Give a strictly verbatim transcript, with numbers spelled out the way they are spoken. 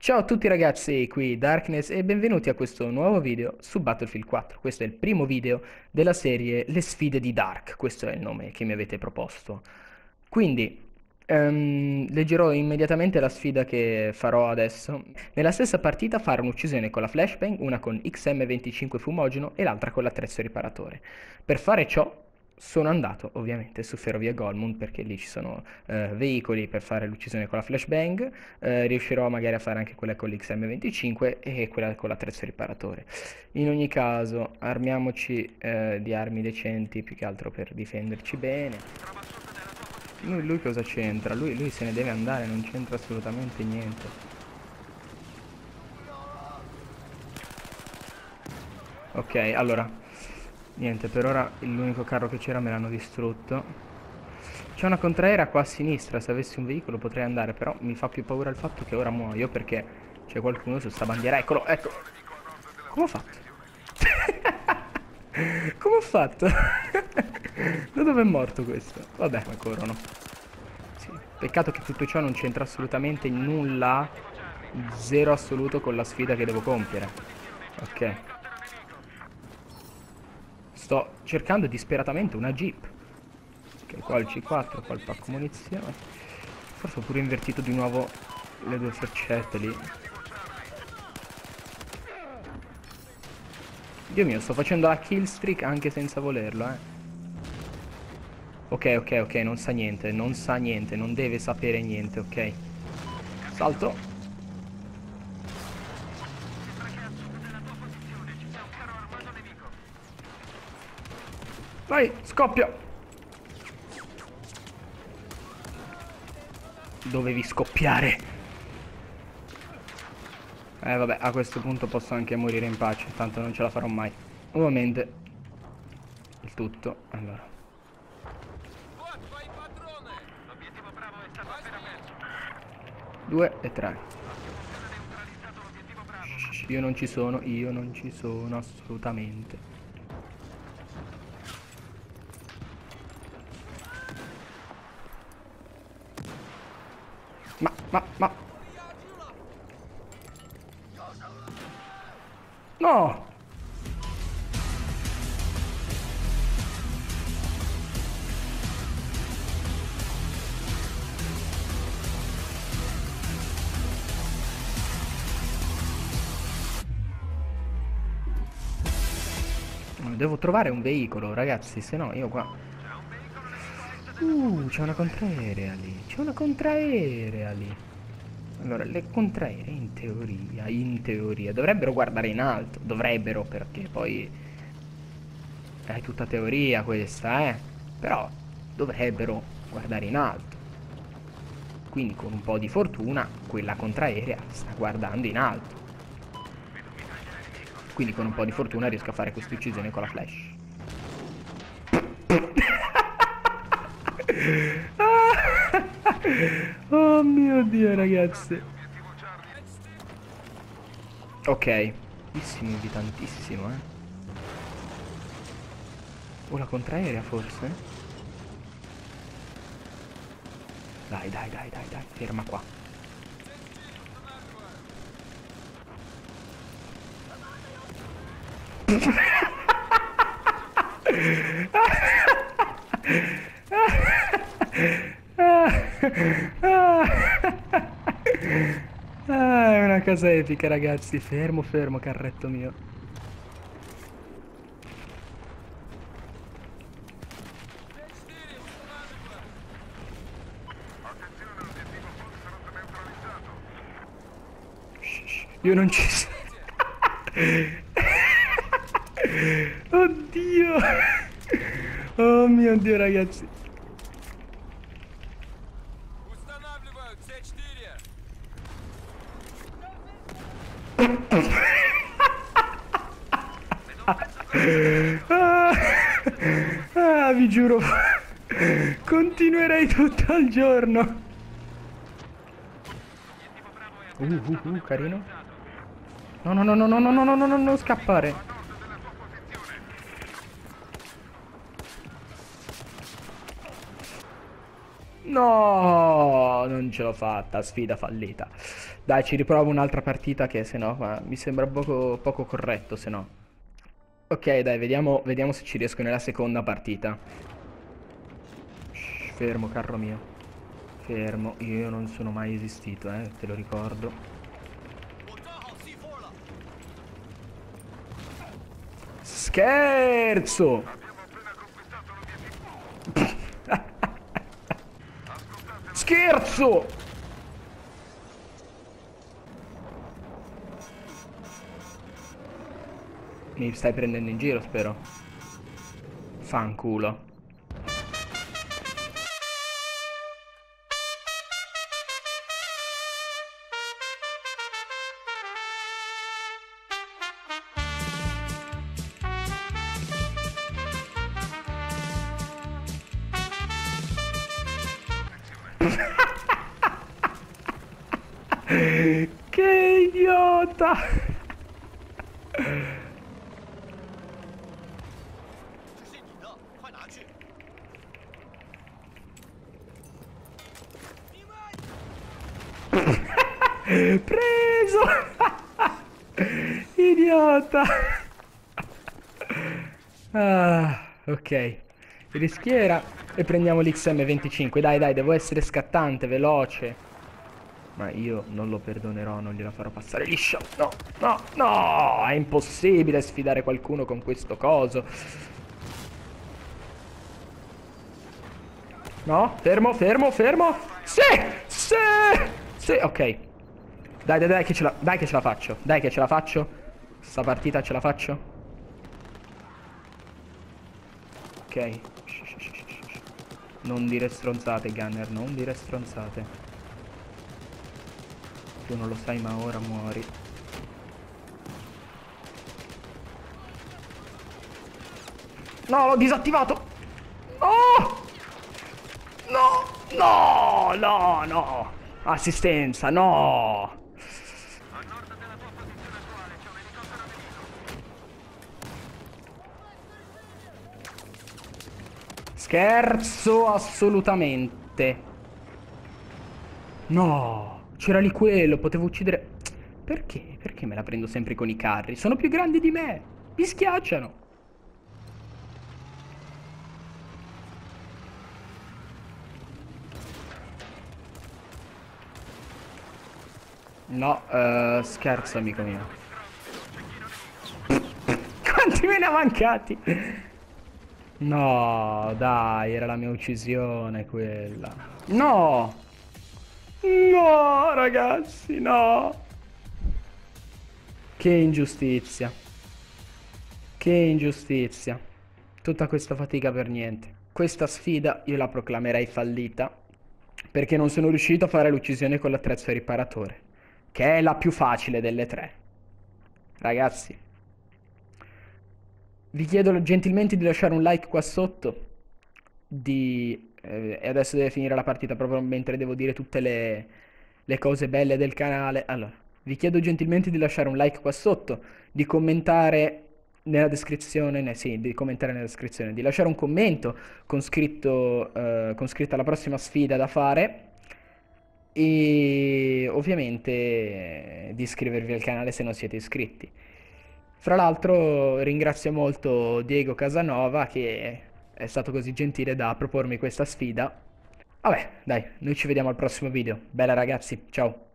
Ciao a tutti ragazzi, qui Darkness e benvenuti a questo nuovo video su Battlefield quattro. Questo è il primo video della serie Le sfide di Dark, questo è il nome che mi avete proposto. Quindi um, leggerò immediatamente la sfida che farò adesso. Nella stessa partita fare un'uccisione con la Flashbang, una con X M venticinque fumogeno e l'altra con l'attrezzo riparatore. Per fare ciò sono andato ovviamente su Ferrovia Goldmund, perché lì ci sono eh, veicoli per fare l'uccisione con la Flashbang. Eh, riuscirò magari a fare anche quella con l'X M venticinque e quella con l'attrezzo riparatore. In ogni caso armiamoci eh, di armi decenti, più che altro per difenderci bene. Lui, lui cosa c'entra? Lui, lui se ne deve andare, non c'entra assolutamente niente. Ok, allora niente, per ora l'unico carro che c'era me l'hanno distrutto. C'è una contraera qua a sinistra, se avessi un veicolo potrei andare, però mi fa più paura il fatto che ora muoio perché c'è qualcuno su sta bandiera. Eccolo, ecco. Come ho fatto? Come ho fatto? Da dove è morto questo? Vabbè, ma corrono. Sì. Peccato che tutto ciò non c'entra assolutamente nulla, zero assoluto con la sfida che devo compiere. Ok. Sto cercando disperatamente una jeep. Ok, qua il C quattro, qua il pacco munizione. Forse ho pure invertito di nuovo le due freccette lì. Dio mio, sto facendo la kill streak anche senza volerlo, eh. Ok, ok, ok, non sa niente, non sa niente, non deve sapere niente, ok. Salto. Vai, scoppia! Dovevi scoppiare! Eh vabbè, a questo punto posso anche morire in pace, tanto non ce la farò mai. Ovviamente il tutto, allora. Due e tre. Shh, io non ci sono, io non ci sono assolutamente. Ma, ma, ma... No! Devo trovare un veicolo, ragazzi, se no io qua... Uh, c'è una contraerea lì, c'è una contraerea lì. Allora, le contraeree in teoria, in teoria, dovrebbero guardare in alto, dovrebbero, perché poi è tutta teoria questa, eh. Però dovrebbero guardare in alto. Quindi con un po' di fortuna quella contraerea sta guardando in alto. Quindi con un po' di fortuna riesco a fare questa uccisione con la flash. Oh mio Dio, ragazzi. Ok, tantissimo di tantissimo, eh. O la contraerea forse? Dai, dai, dai, dai, dai, ferma qua. Ah, è una cosa epica, ragazzi. Fermo, fermo, carretto mio. Io non ci sono. Oddio. Oh mio Dio, ragazzi. Ah, ah, vi giuro, continuerei tutto il giorno. Uh, uh, uh, carino. No, no, no, no, no, no, no, no, no, no, non scappare. No, non ce l'ho fatta, sfida fallita. Dai, ci riprovo un'altra partita che se no ma mi sembra poco, poco corretto se no. Ok, dai, vediamo, vediamo se ci riesco nella seconda partita. Shh, fermo, carro mio. Fermo, io non sono mai esistito, eh, te lo ricordo. Scherzo! Scherzo! Mi stai prendendo in giro, spero. Fanculo. Che idiota! Preso! Idiota! Ah, ok, rischiera e prendiamo l'X M venticinque. Dai, dai, devo essere scattante, veloce. Ma io non lo perdonerò, non gliela farò passare liscia. No, no, no! È impossibile sfidare qualcuno con questo coso. No, fermo, fermo, fermo. Sì, sì, sì, ok. Dai, dai, dai che, ce la, dai che ce la faccio. Dai che ce la faccio. Sta partita ce la faccio. Ok. Non dire stronzate, Gunner. Non dire stronzate. Tu non lo sai, ma ora muori. No, l'ho disattivato. Oh! No! No! No! No! Assistenza! No! Scherzo assolutamente. No, c'era lì quello, potevo uccidere. Perché? Perché me la prendo sempre con i carri? Sono più grandi di me, mi schiacciano. No, uh, scherzo amico mio. Quanti me ne ha mancati? No, dai, era la mia uccisione quella. No! No, ragazzi, no! Che ingiustizia. Che ingiustizia. Tutta questa fatica per niente. Questa sfida io la proclamerei fallita, perché non sono riuscito a fare l'uccisione con l'attrezzo riparatore, che è la più facile delle tre. Ragazzi, vi chiedo gentilmente di lasciare un like qua sotto. Di, eh, e adesso deve finire la partita proprio mentre devo dire tutte le, le cose belle del canale. Allora, vi chiedo gentilmente di lasciare un like qua sotto, di commentare nella descrizione, ne, sì, di commentare nella descrizione, di lasciare un commento con scritto, eh, con scritta la prossima sfida da fare. E ovviamente eh, di iscrivervi al canale se non siete iscritti. Fra l'altro ringrazio molto Diego Casanova che è stato così gentile da propormi questa sfida. Vabbè, dai, noi ci vediamo al prossimo video. Bella ragazzi, ciao!